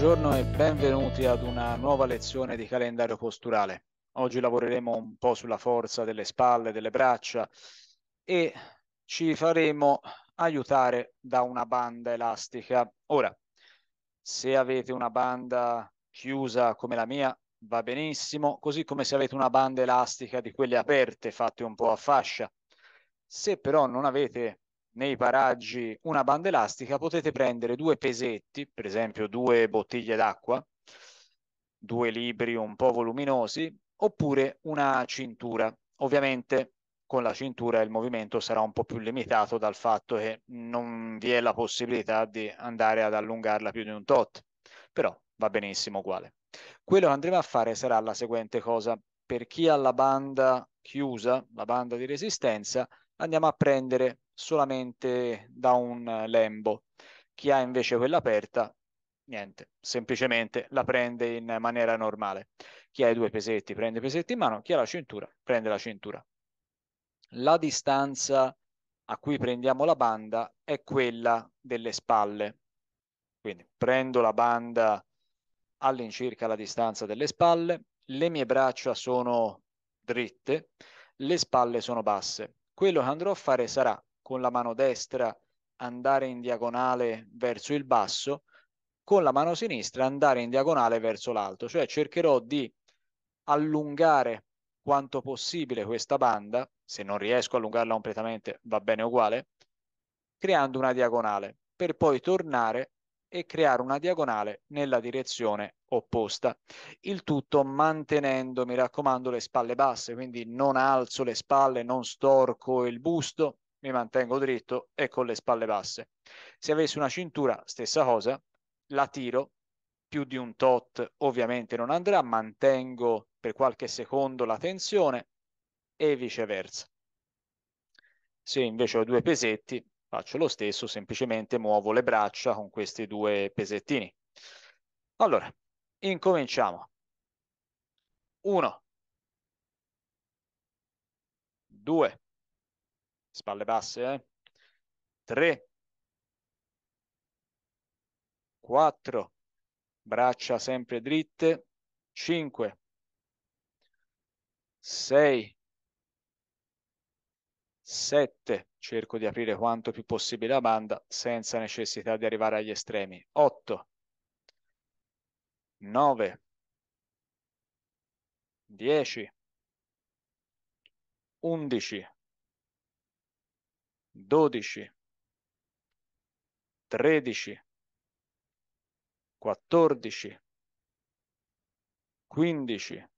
Buongiorno e benvenuti ad una nuova lezione di calendario posturale. Oggi lavoreremo un po' sulla forza delle spalle, delle braccia e ci faremo aiutare da una banda elastica. Ora, se avete una banda chiusa come la mia va benissimo, così come se avete una banda elastica di quelle aperte fatte un po' a fascia. Se però non avete nei paraggi una banda elastica, potete prendere due pesetti, per esempio due bottiglie d'acqua, due libri un po' voluminosi, oppure una cintura. Ovviamente con la cintura il movimento sarà un po' più limitato dal fatto che non vi è la possibilità di andare ad allungarla più di un tot, però va benissimo uguale. Quello che andremo a fare sarà la seguente cosa: per chi ha la banda chiusa, la banda di resistenza, andiamo a prendere solamente da un lembo. Chi ha invece quella aperta, niente, semplicemente la prende in maniera normale. Chi ha i due pesetti prende i pesetti in mano, chi ha la cintura prende la cintura. La distanza a cui prendiamo la banda è quella delle spalle. Quindi prendo la banda all'incirca la distanza delle spalle, le mie braccia sono dritte, le spalle sono basse. Quello che andrò a fare sarà con la mano destra andare in diagonale verso il basso, con la mano sinistra andare in diagonale verso l'alto, cioè cercherò di allungare quanto possibile questa banda. Se non riesco a allungarla completamente va bene uguale, creando una diagonale, per poi tornare e creare una diagonale nella direzione opposta. Il tutto mantenendo, mi raccomando, le spalle basse, quindi non alzo le spalle, non storco il busto, mi mantengo dritto e con le spalle basse. Se avessi una cintura, stessa cosa, la tiro, più di un tot ovviamente non andrà, mantengo per qualche secondo la tensione e viceversa. Se invece ho due pesetti, faccio lo stesso, semplicemente muovo le braccia con questi due pesettini. Allora, incominciamo. 1, 2, spalle basse, 3, 4, braccia sempre dritte, 5, 6, 7, cerco di aprire quanto più possibile la banda senza necessità di arrivare agli estremi, 8, 9, 10, 11, 12, 13, 14, 15,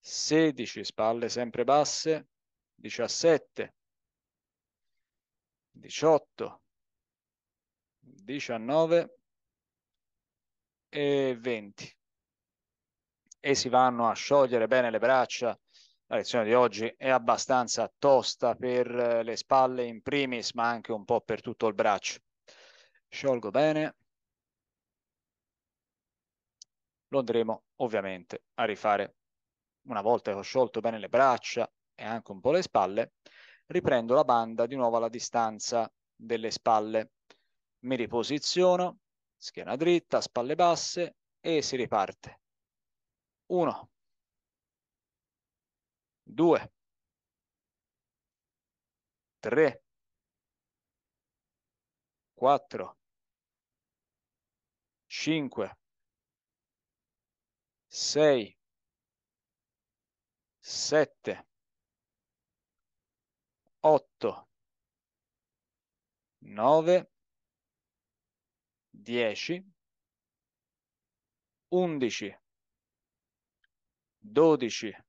16, spalle sempre basse, 17, 18, 19 e 20. E si vanno a sciogliere bene le braccia. La lezione di oggi è abbastanza tosta per le spalle in primis, ma anche un po' per tutto il braccio. Sciolgo bene. Lo andremo ovviamente a rifare. Una volta che ho sciolto bene le braccia e anche un po' le spalle, riprendo la banda di nuovo alla distanza delle spalle, mi riposiziono, schiena dritta, spalle basse e si riparte. 1, 2, 3, 4, 5, 6, 7, 8, 9, 10, 11, 12,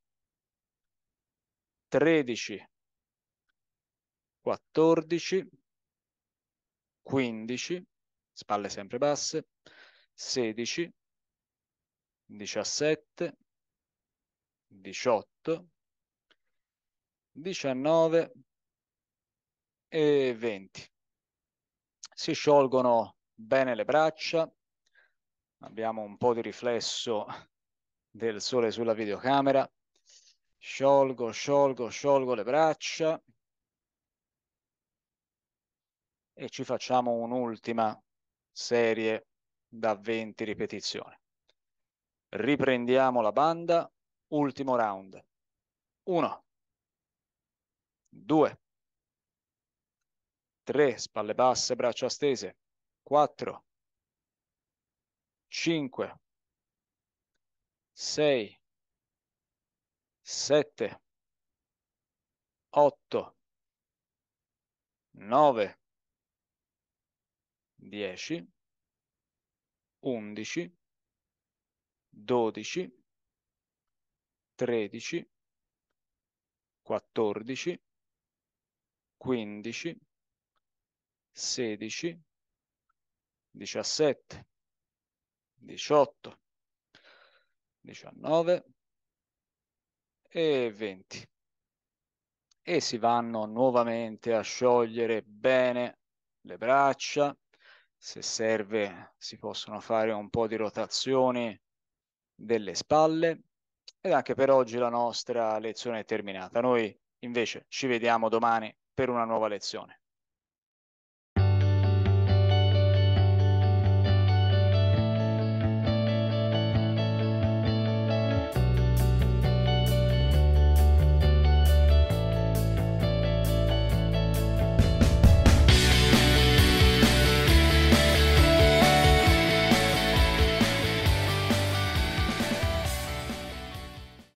13, 14, 15, spalle sempre basse, 16, 17, 18, 19, e 20. Si sciolgono bene le braccia, abbiamo un po' di riflesso del sole sulla videocamera, sciolgo le braccia e ci facciamo un'ultima serie da 20 ripetizioni. Riprendiamo la banda, ultimo round. 1, 2, 3, spalle basse, braccia stese, 4, 5, 6, 7, 8, 9, 10, 11, 12, 13, 14, 15, 16, 17, 18, 19 e 20. E si vanno nuovamente a sciogliere bene le braccia. Se serve si possono fare un po' di rotazioni delle spalle. Ed anche per oggi la nostra lezione è terminata. Noi invece ci vediamo domani per una nuova lezione.